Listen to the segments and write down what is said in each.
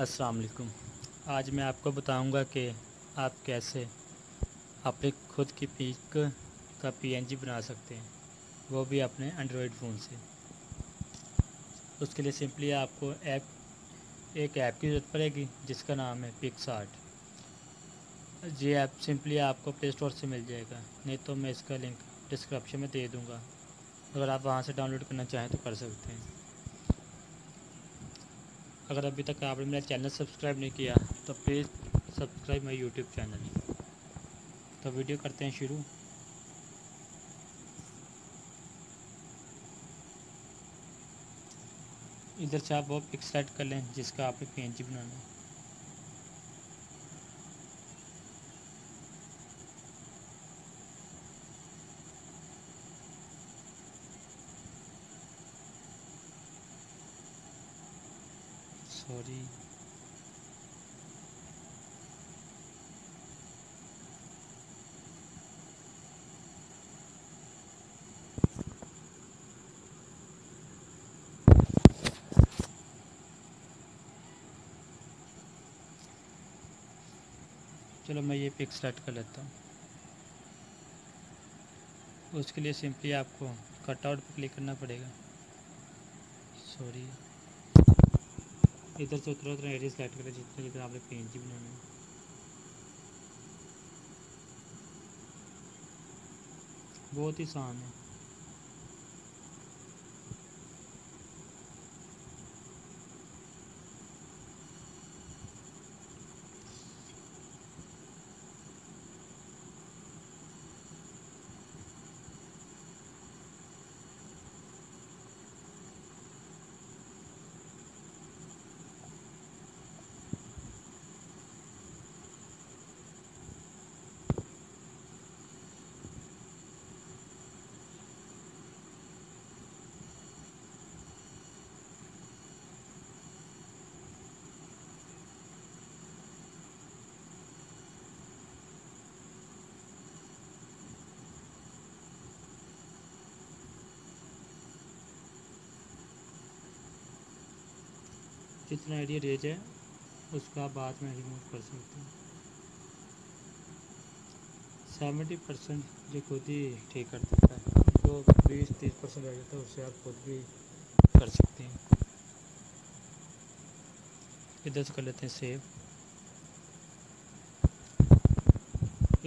अस्सलाम वालेकुम। आज मैं आपको बताऊंगा कि आप कैसे अपने खुद की पिक का PNG बना सकते हैं, वो भी अपने एंड्रॉयड फ़ोन से। उसके लिए सिंपली आपको एक ऐप की ज़रूरत पड़ेगी जिसका नाम है PicsArt। ये ऐप सिंपली आपको प्ले स्टोर से मिल जाएगा, नहीं तो मैं इसका लिंक डिस्क्रिप्शन में दे दूँगा। अगर आप वहाँ से डाउनलोड करना चाहें तो कर सकते हैं। अगर अभी तक आपने मेरा चैनल सब्सक्राइब नहीं किया तो प्लीज़ सब्सक्राइब मेरा YouTube चैनल। तो वीडियो करते हैं शुरू। इधर से आप वो पिक सेलेक्ट कर लें जिसका आपने PNG बनाना है। चलो मैं ये पिक सेलेक्ट कर लेता हूँ। उसके लिए सिंपली आपको कटआउट पर क्लिक करना पड़ेगा। इधर से उतना एरिया सेलेक्ट करें जितना आपने PNG बनाना है। बहुत ही आसान है। जितना एरिया रेज है उसका बाद में रिमूव कर सकते हैं। 70% जो खुद ही ठीक कर देता है, जो 20-30% रह जाता है उससे आप खुद भी कर सकते हैं। इधर से कर लेते हैं सेव।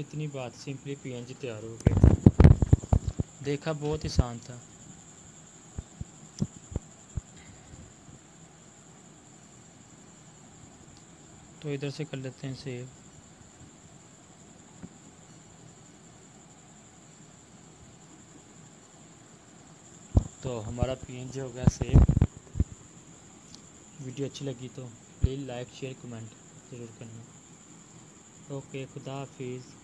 इतनी बात, सिंपली PNG तैयार हो गया। देखा, बहुत ही आसान था। तो इधर से कर लेते हैं सेव। तो हमारा PNG हो गया सेव। वीडियो अच्छी लगी तो प्लीज़ लाइक शेयर कमेंट ज़रूर करना। ओके, खुदा हाफिज़।